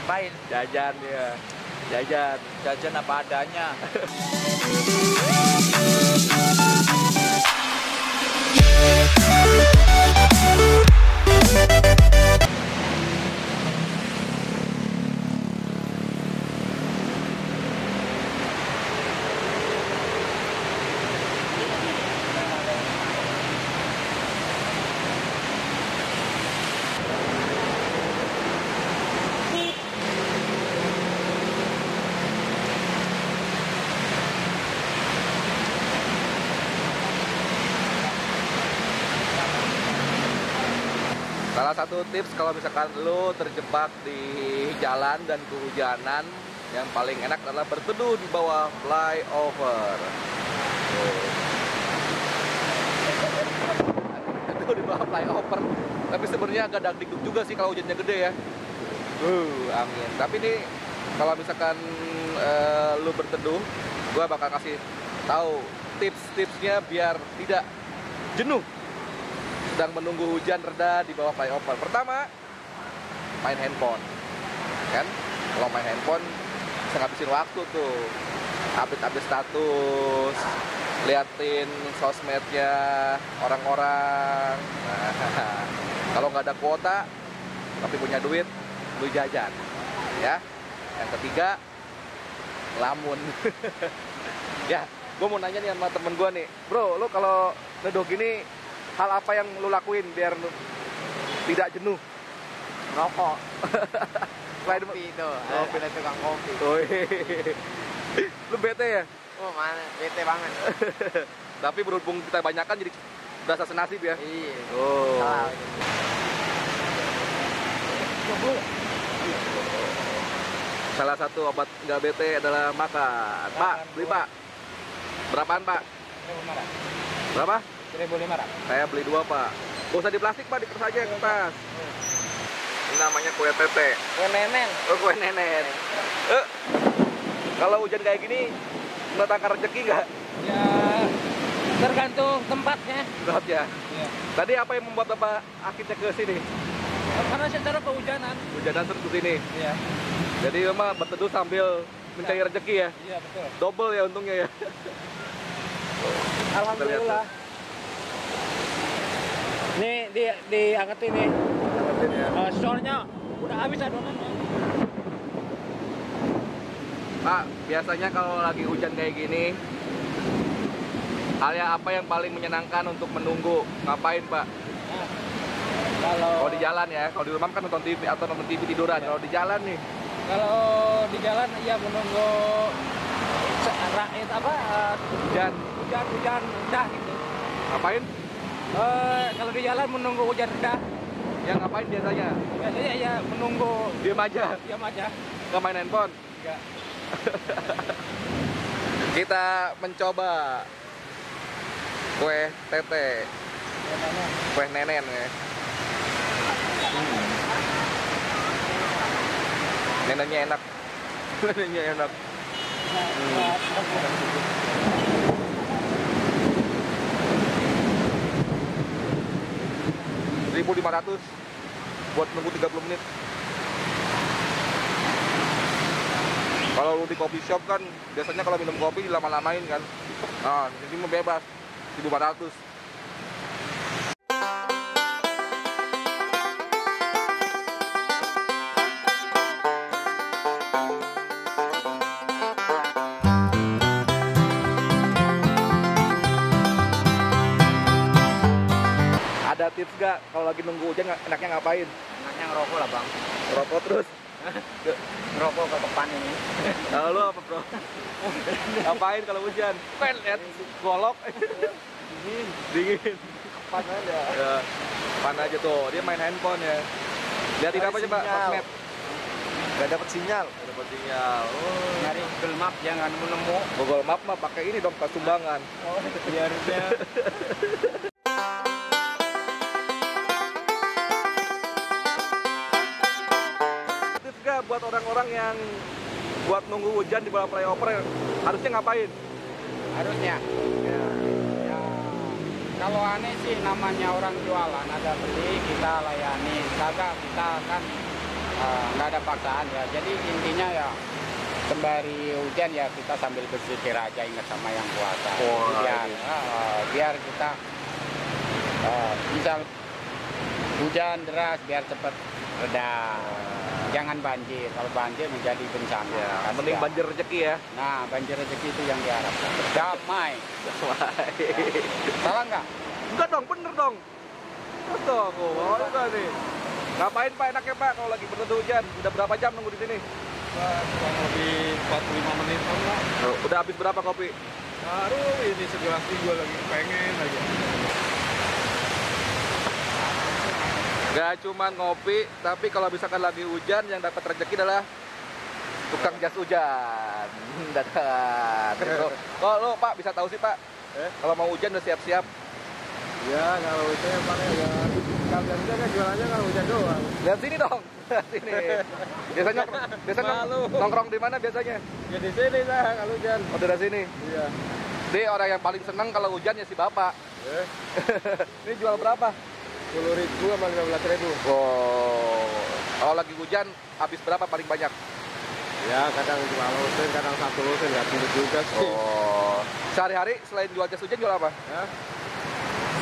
ngapain? Jajan ya. Jajan. Jajan apa adanya. Salah satu tips kalau misalkan lo terjebak di jalan dan kehujanan, yang paling enak adalah berteduh di bawah flyover. Berteduh di bawah flyover, tapi sebenarnya agak dagdikduk juga sih kalau hujannya gede ya. Angin. Tapi ini kalau misalkan lo berteduh, gue bakal kasih tahu tips-tipsnya biar tidak jenuh sedang menunggu hujan reda di bawah flyover. Pertama, main handphone. Kan? Kalau main handphone, bisa ngabisin waktu tuh. Update-update status, liatin sosmednya orang-orang. Nah, kalau nggak ada kuota, tapi punya duit, lu jajan. Ya. Yang ketiga, lamun. Ya, gue mau nanya nih sama temen gue nih. Bro, lu kalau neduh gini, hal apa yang lu lakuin biar lu tidak jenuh? Rokok. Selain kopi itu, ada tukang kopi. Lu bete ya? Oh mana, bete banget. Tapi berhubung kita banyakan jadi berasa senasib ya? Iya. Oh. Salah satu obat nggak bete adalah makan. Pak, beli Pak. Berapaan Pak? Berapa? 1.500. Saya beli 2 Pak. Gak usah di plastik Pak, di kertas aja kertas. Ini namanya kue tete. Kue nenen. Oh, kue nenen. Kalau hujan kayak gini, mendatangkan rezeki nggak? Ya, tergantung tempatnya. Tempatnya. Ya. Tadi apa yang membuat Bapak akhirnya ke sini? Karena secara kehujanan. Hujanan terus ke sini. Iya. Jadi memang berteduh sambil mencari rezeki ya. Iya betul. Double ya untungnya ya. Alhamdulillah. Nih diangkatin nih. Angkatin ya. Store-nya udah habis adonannya. Pak, biasanya kalau lagi hujan kayak gini, hal apa yang paling menyenangkan untuk menunggu? Ngapain, Pak? Nah, kalau di jalan ya, kalau di rumah kan nonton TV atau nonton TV tiduran. Ya. Kalau di jalan nih? Kalau di jalan ya menunggu rakyat apa? Hujan dah gitu. Ngapain? Kalau di jalan menunggu hujan reda. Ya ngapain biasanya? Biasanya ya menunggu. Diam aja? Diam aja. Nggak main handphone? Nggak. Kita mencoba kue tete. Kue nenen ya. Nenennya enak. Nenennya enak. Rp1.500 buat nunggu 30 menit. Kalau lu di coffee shop kan biasanya kalau minum kopi dilama-lamain kan. Nah, jadi bebas Rp1.400. Ada tips gak kalau lagi nunggu hujan enaknya ngapain? Enaknya ngerokok lah Bang. Ngerokok terus? Ngerokok ke depan ini. Nah, lu apa bro? Ngapain kalau hujan? Pelet, golok. Dingin. Dingin. Kepan aja. Ya, kepan aja tuh, dia main handphone ya. Liatin apa aja Pak? Sosmed. Gak dapet sinyal. Gak dapet sinyal. Oh. Nyari Google Map jangan nemu. Google Map mah pakai ini dong, pas sumbangan. Oh, biarnya. Buat orang-orang yang buat nunggu hujan di bawah flyover harusnya ngapain? Harusnya ya, kalau aneh sih namanya orang jualan, ada beli kita layani, kagak kita kan nggak ada paksaan ya. Jadi intinya ya sembari hujan ya kita sambil berpikir aja, ingat sama yang puasa. Oh, biar kita misal hujan deras biar cepat reda. Jangan banjir, kalau banjir menjadi bencana. Ya, mending banjir rezeki ya. Nah, banjir rezeki itu yang diharapkan. Damai. Damai. Nah, salah nggak? Enggak dong, bener dong. Terus dong, enggak nih. Ngapain Pak enaknya Pak kalau lagi bener hujan? Udah berapa jam nunggu di sini? Kurang lebih 45 menit. Loh, udah habis berapa kopi? Baru ini segelas gue lagi pengen aja. Gak cuma ngopi, tapi kalau misalkan lagi hujan yang dapat rezeki adalah tukang jas hujan. Dadah. Kok lo Pak bisa tahu sih Pak? Kalau mau hujan udah siap-siap. Ya kalau hujan emang ya hujan kan jualannya kalau hujan doang. Lihat sini dong. Sini. Biasanya nongkrong di mana biasanya? Ya di sini lah kalau hujan. Oh, di sini. Iya. Dia orang yang paling seneng kalau hujan ya si Bapak. Ini jual berapa? 10.000 sama 15.000. Oh, kalau lagi hujan habis berapa paling banyak? Ya kadang 2 lusin, kadang 1 lusin, nggak tinggi juga sih. Oh, sehari-hari selain jual jas hujan jual apa? Ya?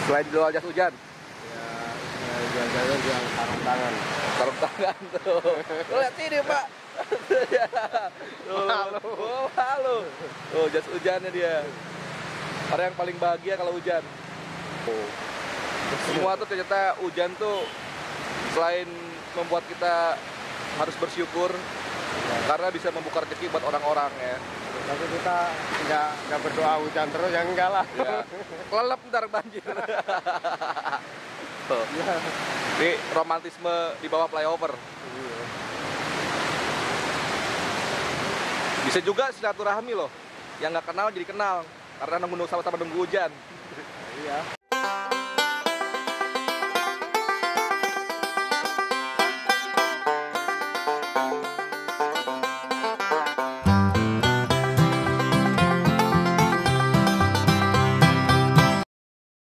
Selain jual jas hujan? Ya jual sarung tangan. Sarung tangan tuh. Lihat ini Pak. Halo. Oh, jas hujannya dia. Orang yang paling bahagia kalau hujan. Oh. Semua tuh ternyata hujan tuh selain membuat kita harus bersyukur karena bisa membuka rezeki buat orang-orang ya. Tapi kita nggak berdoa hujan terus ya enggak lah. Ya. Kelelep ntar banjir. Ini romantisme di bawah flyover. Bisa juga silaturahmi loh. Yang nggak kenal jadi kenal karena nunggu sama-sama nunggu hujan. Iya.